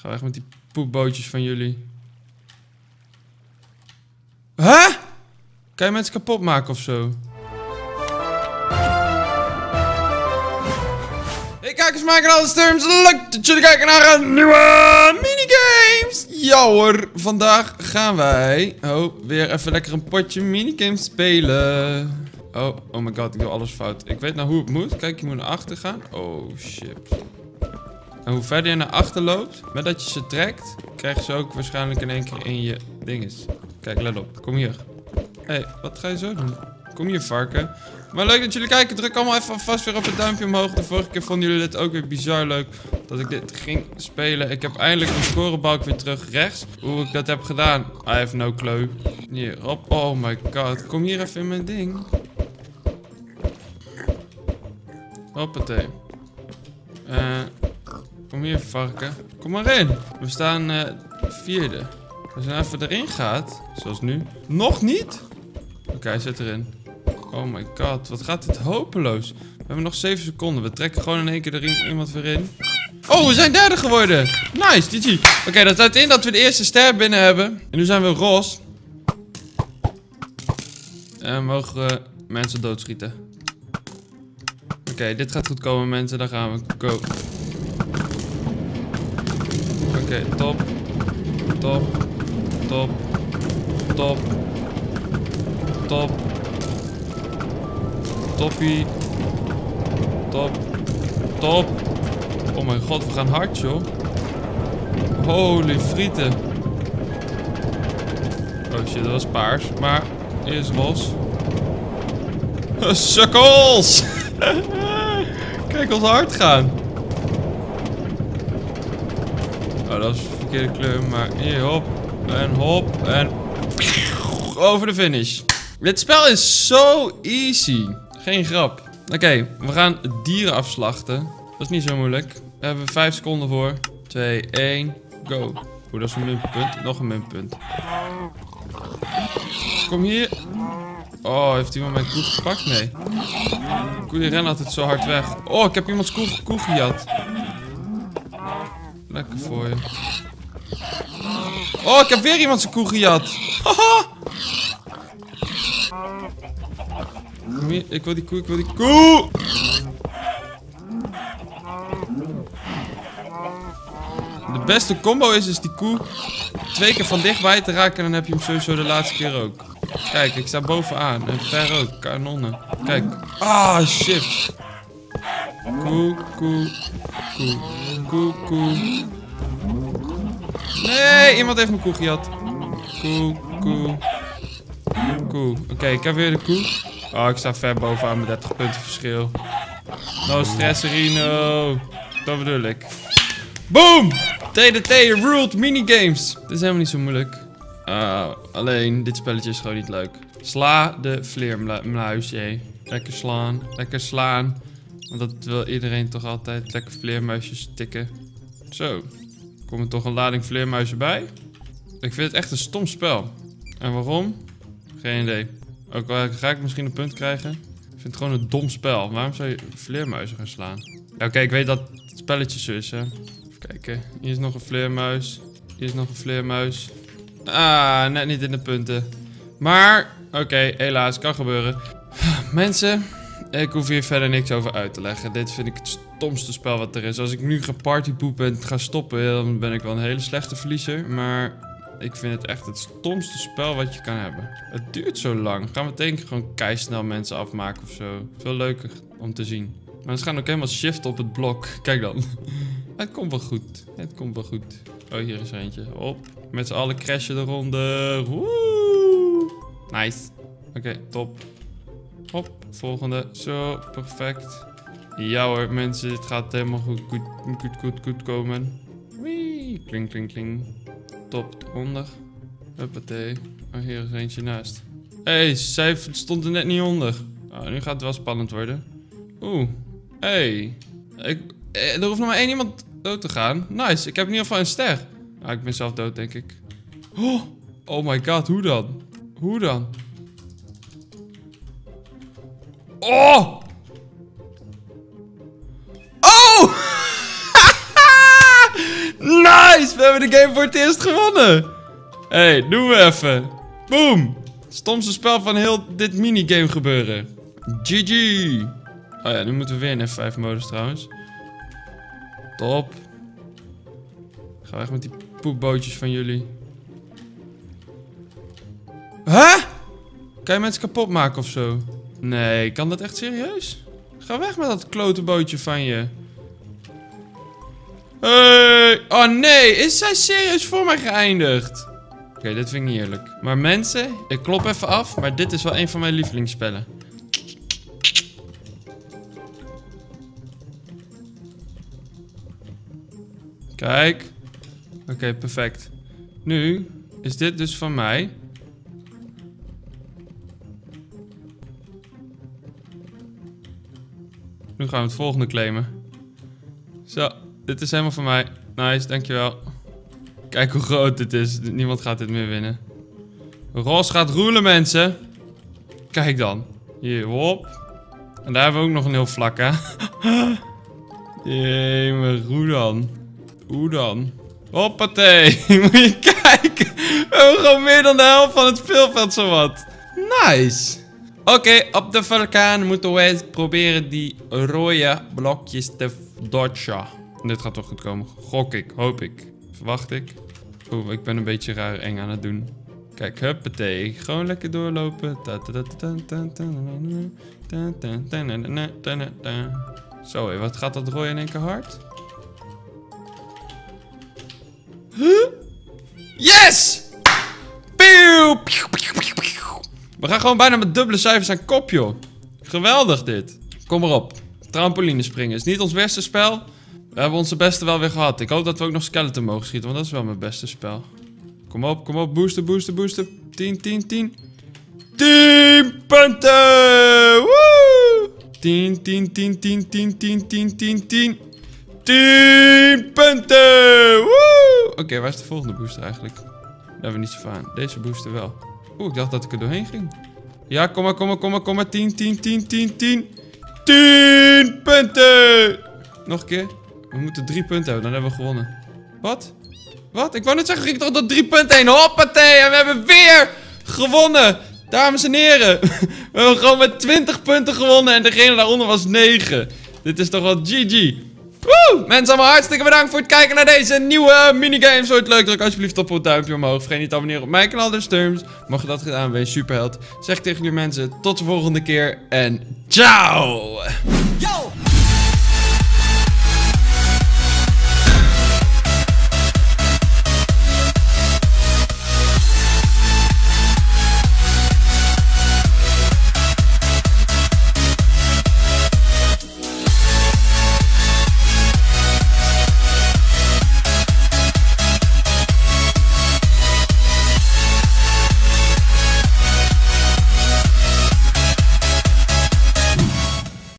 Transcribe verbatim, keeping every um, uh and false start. ga weg met die poepbootjes van jullie. Huh? Kan je mensen kapot maken of zo? Hey kijkers, maken alles terms. Leuk dat jullie kijken naar een nieuwe minigames. Ja hoor, vandaag gaan wij... Oh, weer even lekker een potje minigames spelen. Oh, oh my god, ik doe alles fout. Ik weet nou hoe het moet. Kijk, je moet naar achter gaan. Oh shit. En hoe verder je naar achter loopt, met dat je ze trekt, krijg je ze ook waarschijnlijk in één keer in je dinges. Kijk, let op. Kom hier. Hé, hey, wat ga je zo doen? Kom hier, varken. Maar leuk dat jullie kijken. Druk allemaal even vast weer op het duimpje omhoog. De vorige keer vonden jullie dit ook weer bizar leuk dat ik dit ging spelen. Ik heb eindelijk mijn scorebalk weer terug rechts. Hoe ik dat heb gedaan, I have no clue. Hier, op. Oh my god. Kom hier even in mijn ding. Hoppatee. Eh... Uh, Kom hier, varken. Kom maar in. We staan uh, vierde. Als je nou even erin gaat, zoals nu. Nog niet? Oké, okay, hij zit erin. Oh my god, wat gaat dit hopeloos. We hebben nog zeven seconden. We trekken gewoon in één keer er iemand weer in. Oh, we zijn derde geworden. Nice, G G. Oké, okay, dat houdt in dat we de eerste ster binnen hebben. En nu zijn we roze. En mogen we mensen doodschieten. Oké, okay, dit gaat goed komen, mensen. Daar gaan we. Go. Oké, okay, top, top, top, top, top, toppie, top, top. Oh mijn god, we gaan hard, joh. Holy frieten. Oh shit, dat was paars, maar eerst los. Sukkels! Kijk ons hard gaan. Oh, dat is de verkeerde kleur, maar hier, hop, en hop, en over de finish. Dit spel is zo easy. Geen grap. Oké, okay, we gaan dieren afslachten. Dat is niet zo moeilijk. Daar hebben we vijf seconden voor. twee, één, go. Oeh, dat is een minpunt. Nog een minpunt. Kom hier. Oh, heeft iemand mijn koe gepakt? Nee. Koeien rennen altijd zo hard weg. Oh, ik heb iemands koe, koe gejat. Lekker voor je. Oh, ik heb weer iemand zijn koe gejat. Haha. Ik wil die koe, ik wil die koe. De beste combo is dus die koe twee keer van dichtbij te raken. En dan heb je hem sowieso de laatste keer ook. Kijk, ik sta bovenaan. En ver ook, kanonnen. Kijk. Ah, shit. Koe, koe, koe. Koe, koe. Nee, iemand heeft mijn koe gejat. Koe, koe. Koe. Oké, okay, ik heb weer de koe. Oh, ik sta ver bovenaan met dertig punten verschil. No stresserino. Dat bedoel ik. Boom! T D T ruled minigames. Dit is helemaal niet zo moeilijk. Uh, alleen, dit spelletje is gewoon niet leuk. Sla de vleermuisje. Lekker slaan. Lekker slaan. Want dat wil iedereen toch altijd. Lekker vleermuisjes tikken. Zo. Komt er toch een lading vleermuizen bij? Ik vind het echt een stom spel. En waarom? Geen idee. Ook al ga ik misschien een punt krijgen. Ik vind het gewoon een dom spel. Waarom zou je vleermuizen gaan slaan? Ja, oké, okay, ik weet dat het spelletje zo is, hè. Even kijken. Hier is nog een vleermuis. Hier is nog een vleermuis. Ah, net niet in de punten. Maar, oké, okay, helaas. Kan gebeuren. Mensen... Ik hoef hier verder niks over uit te leggen. Dit vind ik het stomste spel wat er is. Als ik nu ga partypoepen en ga stoppen, dan ben ik wel een hele slechte verliezer. Maar ik vind het echt het stomste spel wat je kan hebben. Het duurt zo lang. Gaan we meteen gewoon keisnel mensen afmaken of zo. Veel leuker om te zien. Maar ze gaan ook helemaal shiften op het blok. Kijk dan. Het komt wel goed. Het komt wel goed. Oh, hier is er eentje. Op. Met z'n allen crashen eronder. Woe! Nice. Oké, okay, top. Hop, volgende. Zo, perfect. Ja hoor, mensen, dit gaat helemaal goed, goed, goed, goed, goed komen. Wee, kling, kling, kling. Top, onder. Huppatee. Oh, hier is eentje naast. Hé, hey, zij stond er net niet onder. Oh, nu gaat het wel spannend worden. Oeh. Hé. Hey. Er hoeft nog maar één iemand dood te gaan. Nice, ik heb in ieder geval een ster. Ah, ik ben zelf dood, denk ik. Oh, oh my god, hoe dan? Hoe dan? Oh! Oh! Nice! hebben we de game voor het eerst gewonnen. Hé, hey, doen we even. Boom. Stomste spel van heel dit minigame gebeuren. G G. Oh ja, nu moeten we weer in F vijf modus trouwens. Top. Gaan we echt met die poepbootjes van jullie. Huh? Kan je mensen kapot maken of zo? Nee, kan dat echt serieus? Ga weg met dat klote bootje van je. Hey. Oh nee, is zij serieus voor mij geëindigd? Oké, okay, dit vind ik niet eerlijk. Maar mensen, ik klop even af, maar dit is wel een van mijn lievelingsspellen. Kijk. Oké, okay, perfect. Nu is dit dus van mij. Nu gaan we het volgende claimen. Zo, dit is helemaal van mij. Nice, dankjewel. Kijk hoe groot dit is. Niemand gaat dit meer winnen. Ros gaat roelen, mensen. Kijk dan. Hier, hop. En daar hebben we ook nog een heel vlak, hè. Jee, maar hoe dan? Hoe dan? Hoppatee. Moet je kijken. We hebben gewoon meer dan de helft van het speelveld zowat. Nice. Oké, okay, op de vulkaan moeten we proberen die rode blokjes te dodgen. Dit gaat toch goed komen. Gok ik, hoop ik. Verwacht ik. Oeh, ik ben een beetje raar eng aan het doen. Kijk, huppatee. Gewoon lekker doorlopen. Zo, hé, wat gaat dat rode in één keer hard? Huh? Yes! Pew! We gaan gewoon bijna met dubbele cijfers aan kop, joh. Geweldig dit. Kom maar op. Trampoline springen is niet ons beste spel. We hebben onze beste wel weer gehad. Ik hoop dat we ook nog skeleton mogen schieten, want dat is wel mijn beste spel. Kom op, kom op. Boosten, boosten, boosten. tien, tien, tien. tien punten! Woe! tien, tien, tien, tien, tien, tien, tien, tien. tien punten! Woe! Oké, okay, waar is de volgende booster eigenlijk? Daar hebben we niet zoveel aan. Deze booster wel. Oeh, ik dacht dat ik er doorheen ging. Ja, kom maar, kom maar, kom maar, kom maar. tien, tien, tien, tien, tien. tien punten! Nog een keer. We moeten drie punten hebben, dan hebben we gewonnen. Wat? Wat? Ik wou net zeggen, ging ik toch door drie punten heen. Hoppatee, en we hebben weer gewonnen. Dames en heren. We hebben gewoon met twintig punten gewonnen en degene daaronder was negen. Dit is toch wel G G. Woe! Mensen, allemaal hartstikke bedankt voor het kijken naar deze nieuwe minigame. Zo het leuk, druk alsjeblieft op het duimpje omhoog. Vergeet niet te abonneren op mijn kanaal, TheDutchTerms. Mocht je dat gedaan, wees superheld. Zeg tegen jullie mensen, tot de volgende keer en ciao! Yo!